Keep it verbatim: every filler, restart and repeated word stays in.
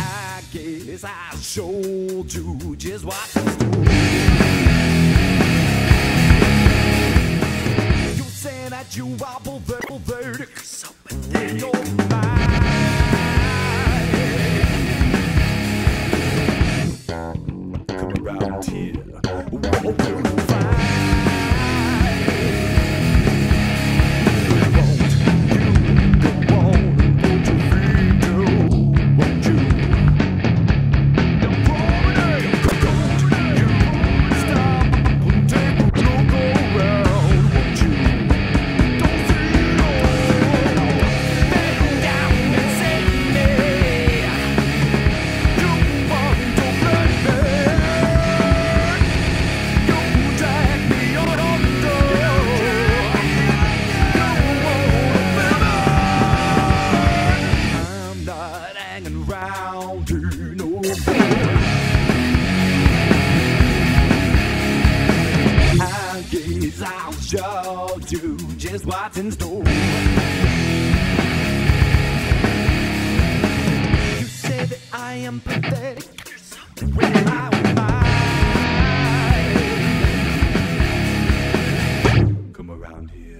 I guess I showed you just what to do. You say that you are perverted, so pathetic. Don't mind. Come around here. Whoa. Just what's in store. You say that I am pathetic. When I was mine. Come around here.